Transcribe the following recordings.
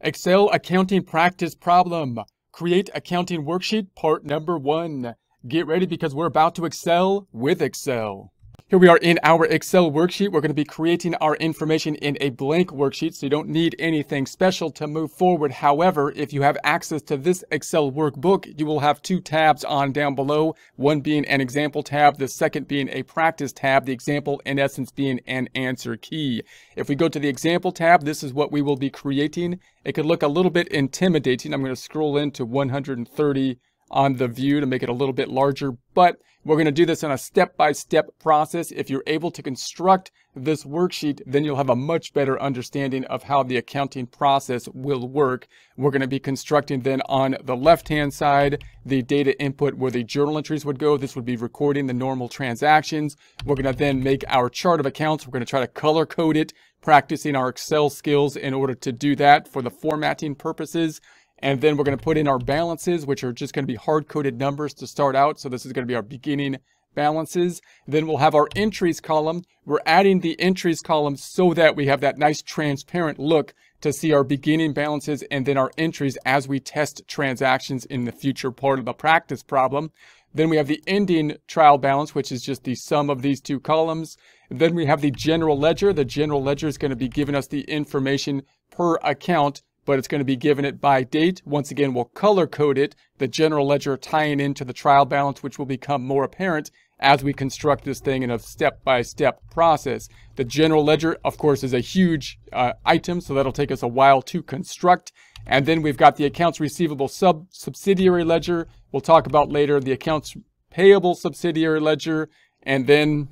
Excel accounting practice problem. Create accounting worksheet part number 1. Get ready because we're about to excel with Excel. Here we are in our Excel worksheet. We're going to be creating our information in a blank worksheet, so you don't need anything special to move forward. However, if you have access to this Excel workbook, you will have two tabs on down below, one being an example tab, the second being a practice tab, the example in essence being an answer key. If we go to the example tab, this is what we will be creating. It could look a little bit intimidating. I'm going to scroll into 130 on the view to make it a little bit larger, but we're going to do this in a step-by-step process. If you're able to construct this worksheet, then you'll have a much better understanding of how the accounting process will work. We're going to be constructing then on the left-hand side, the data input where the journal entries would go. This would be recording the normal transactions. We're going to then make our chart of accounts. We're going to try to color code it, practicing our Excel skills in order to do that for the formatting purposes. And then we're going to put in our balances, which are just going to be hard-coded numbers to start out. So this is going to be our beginning balances. Then we'll have our entries column. We're adding the entries column so that we have that nice transparent look to see our beginning balances and then our entries as we test transactions in the future part of the practice problem. Then we have the ending trial balance, which is just the sum of these two columns. Then we have the general ledger. The general ledger is going to be giving us the information per account, but it's going to be given it by date. Once again, we'll color code it, the general ledger tying into the trial balance, which will become more apparent as we construct this thing in a step-by-step process. The general ledger, of course, is a huge item, so that'll take us a while to construct. And then we've got the accounts receivable subsidiary ledger. We'll talk about later the accounts payable subsidiary ledger, and then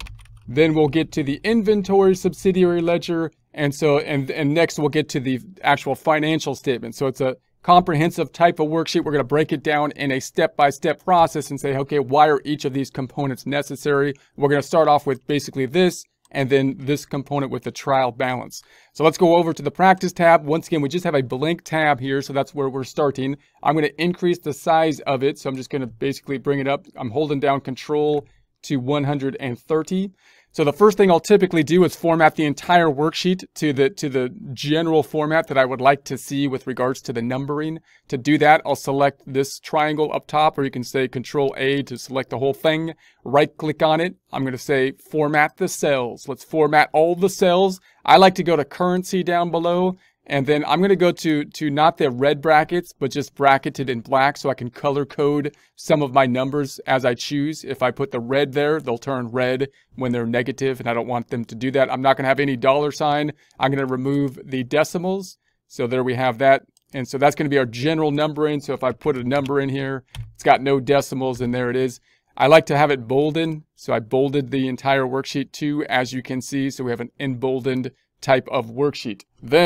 we'll get to the inventory subsidiary ledger. And next we'll get to the actual financial statement. So it's a comprehensive type of worksheet. We're going to break it down in a step-by-step process and say, okay, why are each of these components necessary? We're going to start off with basically this and then this component with the trial balance. So let's go over to the practice tab. Once again, we just have a blank tab here, so that's where we're starting. I'm going to increase the size of it. So I'm just going to basically bring it up. I'm holding down Control to 130. So the first thing I'll typically do is format the entire worksheet to the general format that I would like to see with regards to the numbering. To do that, I'll select this triangle up top, or you can say Control A to select the whole thing. Right click on it. I'm going to say format the cells. Let's format all the cells. I like to go to currency down below, and then I'm going to go to not the red brackets, but just bracketed in black, so I can color code some of my numbers as I choose. If I put the red there, they'll turn red when they're negative, and I don't want them to do that. I'm not going to have any dollar sign. I'm going to remove the decimals. So there we have that. And so that's going to be our general numbering. So if I put a number in here, it's got no decimals, and there it is. I like to have it bolded, so I bolded the entire worksheet too, as you can see. So we have an emboldened type of worksheet. Then